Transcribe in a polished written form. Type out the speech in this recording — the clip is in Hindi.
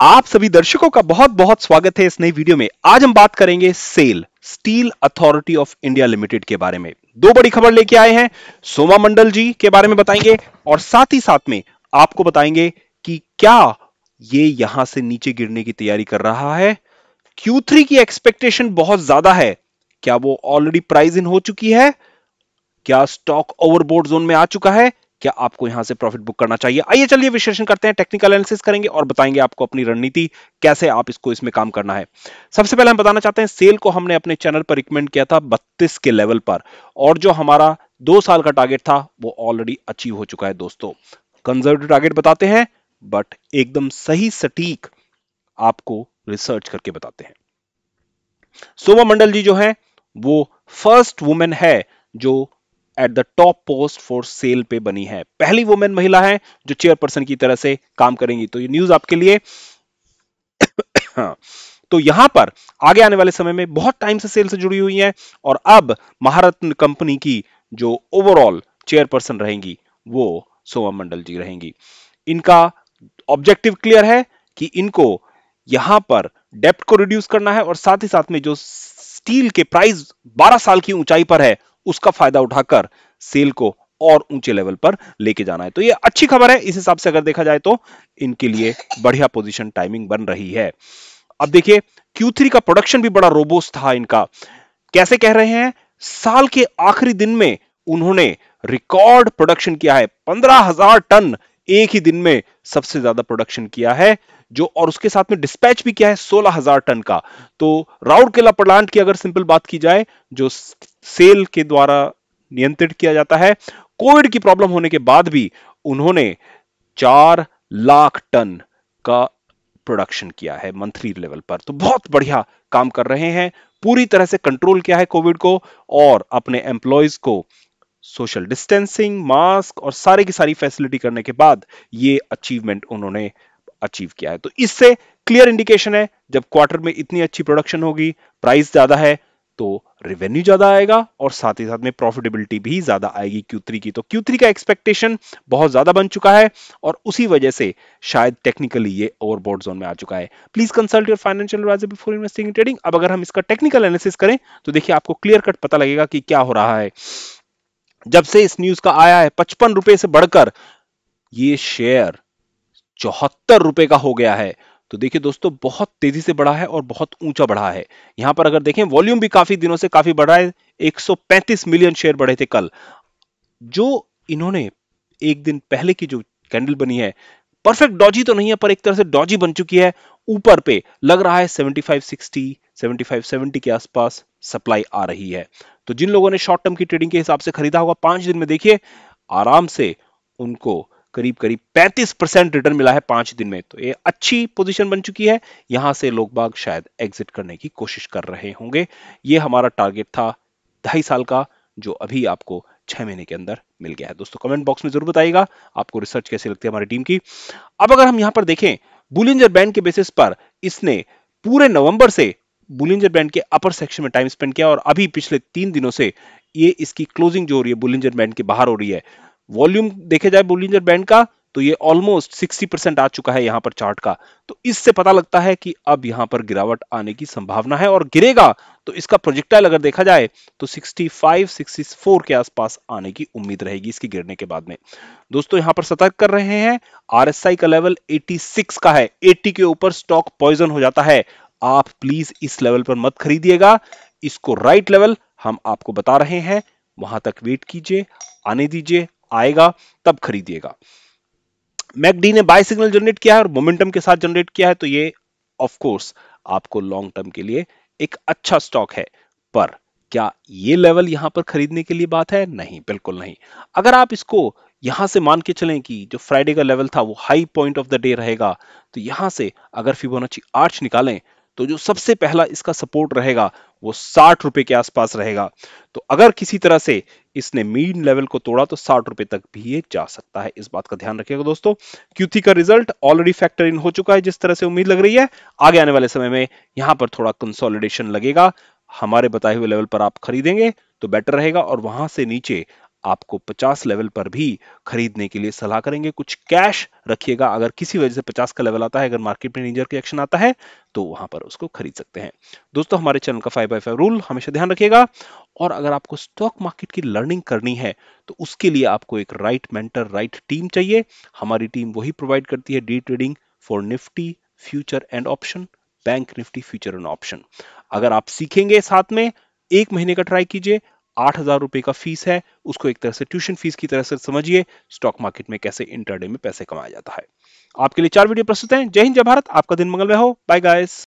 आप सभी दर्शकों का बहुत बहुत स्वागत है इस नई वीडियो में। आज हम बात करेंगे SAIL, steel authority of India limited के बारे में। दो बड़ी खबर लेके आए हैं, सोमा मंडल जी के बारे में बताएंगे और साथ ही साथ में आपको बताएंगे कि क्या ये यहां से नीचे गिरने की तैयारी कर रहा है। Q3 की एक्सपेक्टेशन बहुत ज्यादा है, क्या वो ऑलरेडी प्राइस इन हो चुकी है, क्या स्टॉक ओवरबोर्ड जोन में आ चुका है, क्या आपको यहां से प्रॉफिट बुक करना चाहिए। आइए चलिए विश्लेषण करते हैं, टेक्निकल एनालिसिस करेंगे और बताएंगे आपको अपनी रणनीति कैसे आप इसको इसमें काम करना है। सबसे पहले हम बताना चाहते हैं, सेल को हमने अपने चैनल पर रिकमेंड किया था 32 के लेवल पर और जो हमारा 2 साल का टारगेट था वो ऑलरेडी अचीव हो चुका है। दोस्तों कंजर्वेटिव टारगेट बताते हैं बट एकदम सही सटीक आपको रिसर्च करके बताते हैं। सोमा मंडल जी जो है वो फर्स्ट वुमेन है जो at the top post for SAIL पे बनी है, पहली वुमेन महिला है जो चेयरपर्सन की तरह से काम करेंगी। तो ये न्यूज आपके लिए तो यहां पर आगे आने वाले समय में बहुत टाइम से सेल से जुड़ी हुई है और अब महारत्न कंपनी की जो ओवरऑल चेयरपर्सन रहेंगी वो सोमा मंडल जी रहेंगी। इनका ऑब्जेक्टिव क्लियर है कि इनको यहां पर डेप्ट को रिड्यूस करना है और साथ ही साथ में जो स्टील के प्राइस 12 साल की ऊंचाई पर है उसका फायदा उठाकर सेल को और ऊंचे लेवल पर लेके जाना है। तो ये अच्छी खबर है, इस हिसाब से अगर देखा जाए तो इनके लिए बढ़िया पोजीशन टाइमिंग बन रही है। अब देखिए Q3 का प्रोडक्शन भी बड़ा रोबस्ट था इनका। कैसे कह रहे हैं, साल के आखिरी दिन में उन्होंने रिकॉर्ड प्रोडक्शन किया है, 15,000 टन एक ही दिन में सबसे ज्यादा प्रोडक्शन किया है जो, और उसके साथ में डिस्पैच भी किया है 16,000 टन का। तो राउरकेला प्लांट की अगर सिंपल बात की जाए जो सेल के द्वारा नियंत्रित किया जाता है, कोविड की प्रॉब्लम होने के बाद भी उन्होंने 4 लाख टन का प्रोडक्शन किया है मंथली लेवल पर। तो बहुत बढ़िया काम कर रहे हैं, पूरी तरह से कंट्रोल किया है कोविड को और अपने एम्प्लॉयज को सोशल डिस्टेंसिंग, मास्क और सारे की सारी फैसिलिटी करने के बाद ये अचीवमेंट उन्होंने अचीव किया है। तो इससे क्लियर इंडिकेशन है जब क्वार्टर में इतनी अच्छी प्रोडक्शन होगी, प्राइस ज्यादा है तो रेवेन्यू ज्यादा आएगा और साथ ही साथ में प्रॉफिटेबिलिटी भी ज्यादा आएगी Q3 की। तो Q3 का एक्सपेक्टेशन बहुत ज्यादा बन चुका है और उसी वजह से शायद टेक्निकली ये ओवरबॉड जोन में आ चुका है। Please consult your financial advisor before investing in trading. अब अगर हम इसका टेक्निकल एनालिसिस करें तो देखिए आपको क्लियर कट पता लगेगा कि क्या हो रहा है। जब से इस न्यूज का आया है 55 रुपए से बढ़कर ये शेयर 74 रुपए का हो गया है। तो देखिए दोस्तों बहुत तेजी से बढ़ा है और बहुत ऊंचा बढ़ा है। यहां पर अगर देखें वॉल्यूम भी काफी दिनों से काफी बढ़ा है, 135 मिलियन शेयर बढ़े थे कल। जो इन्होंने एक दिन पहले की जो कैंडल बनी है परफेक्ट डॉजी तो नहीं है पर एक तरह से डॉजी बन चुकी है। ऊपर पे लग रहा है 75-60 75-70 के आसपास सप्लाई आ रही है। तो जिन लोगों ने शॉर्ट टर्म की ट्रेडिंग के हिसाब से खरीदा होगा 5 दिन में देखिए आराम से उनको करीब करीब 35% रिटर्न मिला है 5 दिन में। तो ये अच्छी पोजीशन बन चुकी है, यहां से लोग बाग शायद एग्जिट करने की कोशिश कर रहे होंगे। ये हमारा टारगेट था 2.5 साल का जो अभी आपको 6 महीने के अंदर मिल गया है। दोस्तों कमेंट बॉक्स में जरूर बताइएगा आपको रिसर्च कैसी लगती है हमारी टीम की। अब अगर हम यहां पर देखें बुलिंजर बैंड के बेसिस पर इसने पूरे नवंबर से बुलिंजर बैंड के अपर सेक्शन में टाइम स्पेंड किया और अभी पिछले 3 दिनों से ये इसकी क्लोजिंग जो हो रही है बुलिंजर बैंड के बाहर हो रही है। वॉल्यूम देखे जाए बुलिंजर बैंड का तो ये ऑलमोस्ट 60% आ चुका है यहां पर चार्ट का। तो इससे पता लगता है कि अब यहां पर गिरावट आने की संभावना है और गिरेगा तो इसका प्रोजेक्टाइल अगर देखा जाए तो 65-64 के आसपास आने की उम्मीद रहेगी इसके गिरने के बाद में। दोस्तों यहां पर सतर्क कर रहे हैं, RSI का लेवल 86 का है, 80 के ऊपर स्टॉक पॉइजन हो जाता है। आप प्लीज इस लेवल पर मत खरीदिएगा, इसको राइट लेवल हम आपको बता रहे हैं, वहां तक वेट कीजिए, आने दीजिए, आएगा तब खरीदिएगा। मैकडी ने बाय सिग्नल जनरेट किया है और मोमेंटम के साथ जनरेट किया है तो ये ऑफ कोर्स आपको लॉन्ग टर्म के लिए एक अच्छा स्टॉक है। पर क्या ये लेवल यहां पर खरीदने के लिए बात है? नहीं, बिल्कुल नहीं। अगर आप इसको यहां से मान के चलें कि जो फ्राइडे का लेवल था वो high point of the day रहेगा तो यहां से अगर फिबोनाची आर्च निकालें तो जो सबसे पहला इसका सपोर्ट रहेगा वो 60 रुपए के आसपास रहेगा। तो अगर किसी तरह से इसने मीन लेवल को तोड़ा तो 60 रुपए तक भी ये जा सकता है, इस बात का ध्यान रखिएगा दोस्तों। Q3 का रिजल्ट ऑलरेडी फैक्टर इन हो चुका है जिस तरह से उम्मीद लग रही है। आगे आने वाले समय में यहां पर थोड़ा कंसोलिडेशन लगेगा, हमारे बताए हुए लेवल पर आप खरीदेंगे तो बेटर रहेगा और वहां से नीचे आपको 50 लेवल पर भी खरीदने के लिए सलाह करेंगे। कुछ कैश रखिएगा, अगर किसी वजह से 50 का लेवल आता है, अगर मार्केट में नींजर रिएक्शन आता है तो वहां पर उसको खरीद सकते हैं। दोस्तों, हमारे चैनल का 5x5 रूल हमेशा ध्यान रखिएगा, और अगर आपको स्टॉक मार्केट की लर्निंग करनी है तो उसके लिए आपको एक राइट मेंटर, राइट टीम चाहिए। हमारी टीम वही प्रोवाइड करती है day trading for Nifty, future and option, bank Nifty, future and option. अगर आप सीखेंगे साथ में, एक महीने का ट्राई कीजिए, 8,000 रुपए का फीस है, उसको एक तरह से ट्यूशन फीस की तरह से समझिए। स्टॉक मार्केट में कैसे इंटरडे में पैसे कमाया जाता है, आपके लिए 4 वीडियो प्रस्तुत हैं। जय हिंद, जय भारत, आपका दिन मंगलमय हो। Bye guys.